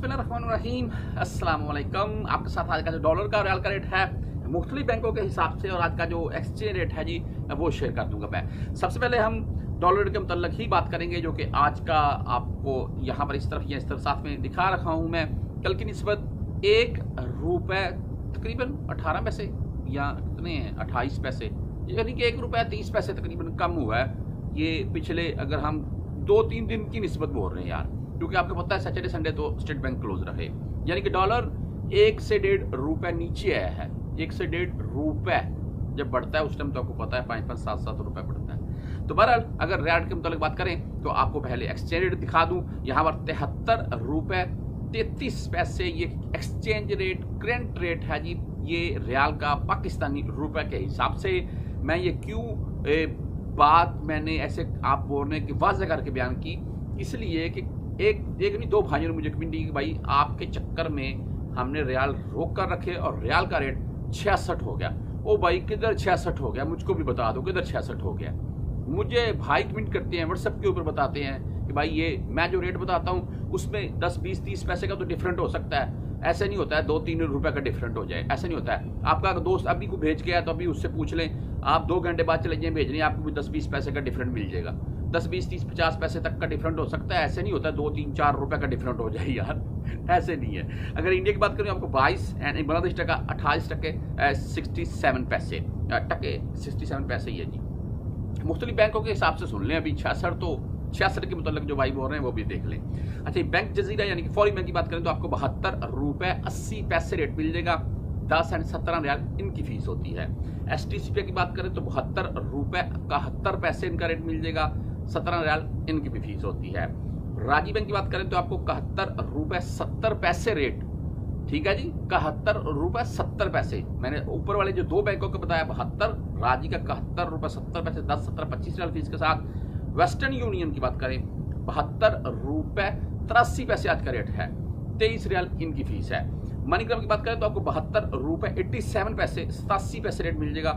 बिस्मिल्लाहिर्रहमानिर्रहीम, अस्सलाम वालेकुम। आपके साथ आज का जो डॉलर का रियाल का रेट है मुख्तलिफ बैंकों के हिसाब से और आज का जो एक्सचेंज रेट है जी वो शेयर कर दूंगा मैं। सबसे पहले हम डॉलर के मतलब ही बात करेंगे जो कि आज का आपको यहाँ पर इस तरफ या इस तरफ साथ में दिखा रखा हूँ मैं। कल की निस्बत 1 रुपये तकरीबन 18 पैसे या कितने हैं 28 पैसे, यानी कि 1 रुपये 30 पैसे तकरीबन कम हुआ है। ये पिछले अगर हम 2-3 दिन की निस्बत बोल रहे हैं यार, क्योंकि आपको पता है सैटरडे संडे तो स्टेट बैंक क्लोज रहे, यानी कि डॉलर 1 से 1.5 रुपये नीचे आया है। 1 से 1.5 रुपये जब बढ़ता है उस टाइम तो आपको पता है 5-5, 7-7 रुपये बढ़ता है। तो बहरहाल अगर रेट के मुताबिक बात करें तो आपको पहले एक्सचेंज रेट दिखा दूँ। यहाँ पर 73 रुपये 33 पैसे ये एक्सचेंज रेट करेंट रेट है जी, ये रियाल का पाकिस्तानी रुपये के हिसाब से। मैं ये क्यों बात मैंने ऐसे आप बोलने की वाजह करके बयान की, इसलिए कि एक नहीं दो भाइयों ने मुझे कमेंट की कि भाई आपके चक्कर में हमने रियाल रोक कर रखे और रियाल का रेट 66 हो गया। ओ भाई किधर 66 हो गया, मुझको भी बता दो किधर 66 हो गया। मुझे भाई कमेंट करते हैं व्हाट्सएप के ऊपर, बताते हैं कि भाई ये मैं जो रेट बताता हूँ उसमें 10, 20, 30 पैसे का तो डिफरेंट हो सकता है। ऐसे नहीं होता है 2-3 रुपये का डिफरेंट हो जाए, ऐसे नहीं होता है। आपका दोस्त अभी को भेज गया तो अभी उससे पूछ लें, आप 2 घंटे बाद चले जाएँ भेजने, आपको भी 10-20 पैसे का डिफरेंट मिल जाएगा। 10, 20, 30, 50 पैसे तक का डिफरेंट हो सकता है, ऐसे नहीं होता है 2, 3, 4 रुपये का डिफरेंट हो जाए यार, ऐसे नहीं है। अगर इंडिया की बात करें आपको 22 यानी बांग्लादेश टका 28 टके 67 पैसे ये जी मुख्तलिफ बैंकों के हिसाब से सुन लें। अभी 66 के मतलब जो भाई बोल रहे हैं वो भी देख लें। अच्छा बैंक जजीरा यानी कि फौरी बैंक की बात करें तो आपको 72 रुपये 80 पैसे रेट मिल जाएगा। 10 और 17 रियाल इनकी फीस होती है। STCP की बात करें तो 72 रुपये 71 पैसे इनका रेट मिल जाएगा। 17 रियाल इनकी भी फीस होती है। राजीव बैंक की बात करें तो आपको 71 रुपये 70 पैसे रेट, ठीक है जी, 71 रुपये 70 पैसे। मैंने ऊपर वाले जो दो बैंकों को बताया 72 राजीव का 71 रुपये 70 पैसे 10, 17, 25 रियाल फीस के साथ। वेस्टर्न यूनियन की बात करें 72 रुपये 83 पैसे आज का रेट है। 23 रियाल इनकी फीस है। मनीग्राम की बात करें तो आपको 72 रुपये 87 पैसे 87 पैसे रेट मिल जाएगा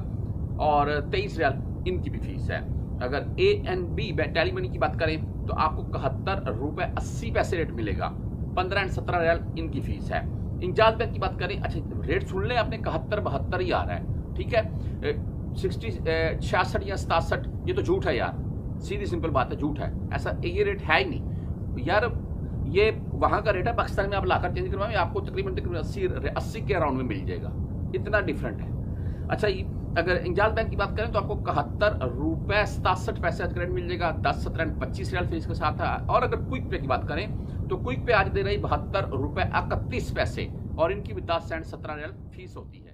और 23 रियाल इनकी भी फीस है। अगर A&B बैटेली मनी की बात करें तो आपको 71 रुपये 80 पैसे रेट मिलेगा। 15 और 17 रियाल इनकी फीस है। इंजाल बैंक की बात करें, अच्छा रेट सुन लें आपने 71-72 ही आ रहा है, ठीक है। 66 या 67 ये तो झूठ है यार, सीधी सिंपल बात है झूठ है, ऐसा ये रेट है ही नहीं यार। ये वहाँ का रेट है, पाकिस्तान में आप लाकर चेंज करवाएं आपको तकरीबन 80 के अराउंड में मिल जाएगा, इतना डिफरेंट है। अच्छा ये अगर इंजाल बैंक की बात करें तो आपको 71 रुपये 67 पैसे आज का रेट मिल जाएगा। 10, 17, 25 रियाल फीस के साथ है। और अगर क्विक पे की बात करें तो क्विक पे आज दे रही 72 रुपये 31 पैसे और इनकी भी 10 और 17 रियाल फीस होती है।